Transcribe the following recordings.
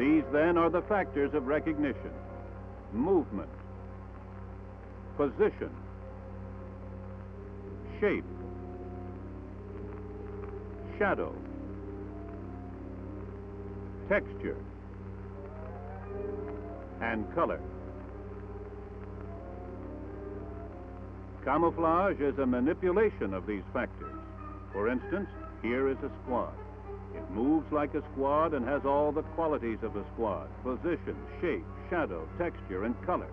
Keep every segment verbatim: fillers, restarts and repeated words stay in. These, then, are the factors of recognition: movement, position, shape, shadow, texture, and color. Camouflage is a manipulation of these factors. For instance, here is a squad. It moves like a squad and has all the qualities of a squad: position, shape, shadow, texture, and color.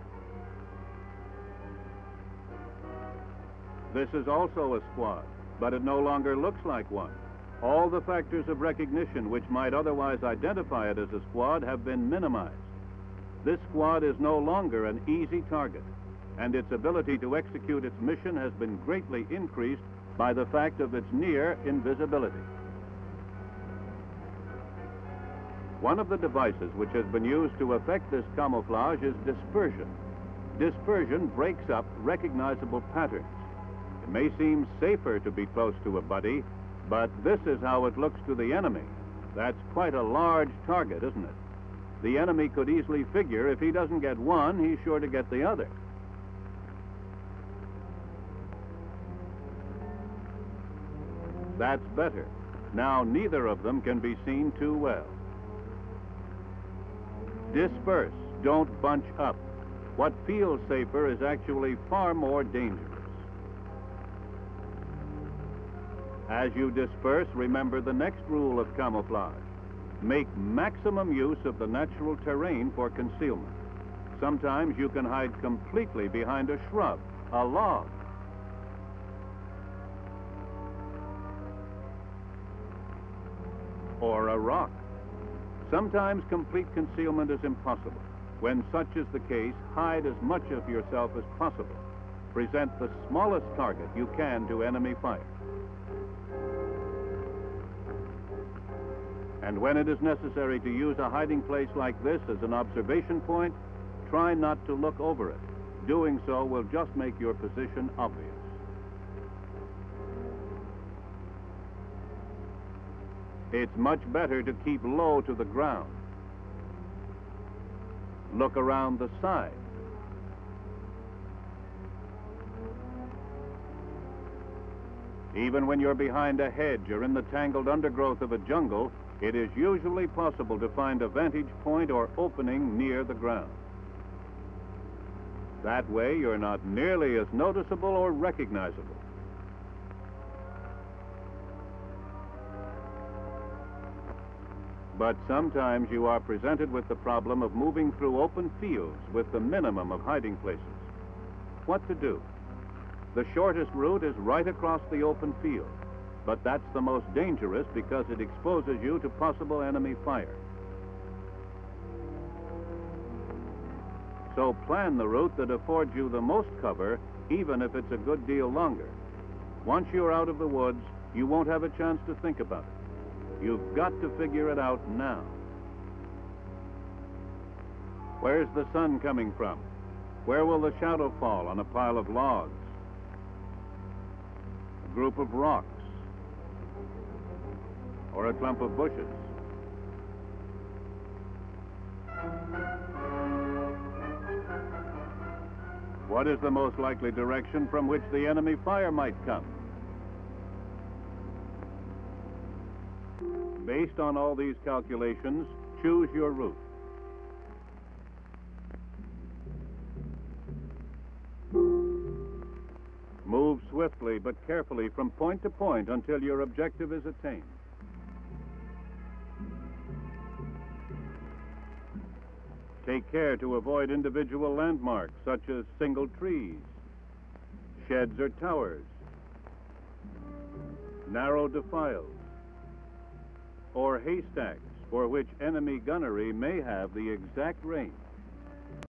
This is also a squad, but it no longer looks like one. All the factors of recognition which might otherwise identify it as a squad have been minimized. This squad is no longer an easy target, and its ability to execute its mission has been greatly increased by the fact of its near invisibility. One of the devices which has been used to effect this camouflage is dispersion. Dispersion breaks up recognizable patterns. It may seem safer to be close to a buddy, but this is how it looks to the enemy. That's quite a large target, isn't it? The enemy could easily figure if he doesn't get one, he's sure to get the other. That's better. Now neither of them can be seen too well. Disperse, don't bunch up. What feels safer is actually far more dangerous. As you disperse, remember the next rule of camouflage: make maximum use of the natural terrain for concealment. Sometimes you can hide completely behind a shrub, a log. Or a rock. Sometimes complete concealment is impossible. When such is the case, hide as much of yourself as possible. Present the smallest target you can to enemy fire. And when it is necessary to use a hiding place like this as an observation point, try not to look over it. Doing so will just make your position obvious. It's much better to keep low to the ground. Look around the side. Even when you're behind a hedge or in the tangled undergrowth of a jungle, it is usually possible to find a vantage point or opening near the ground. That way, you're not nearly as noticeable or recognizable. But sometimes you are presented with the problem of moving through open fields with the minimum of hiding places. What to do? The shortest route is right across the open field, but that's the most dangerous because it exposes you to possible enemy fire. So plan the route that affords you the most cover, even if it's a good deal longer. Once you're out of the woods, you won't have a chance to think about it. You've got to figure it out now. Where's the sun coming from? Where will the shadow fall on a pile of logs? A group of rocks? Or a clump of bushes? What is the most likely direction from which the enemy fire might come? Based on all these calculations, choose your route. Move swiftly but carefully from point to point until your objective is attained. Take care to avoid individual landmarks such as single trees, sheds or towers, narrow defiles, or haystacks for which enemy gunnery may have the exact range.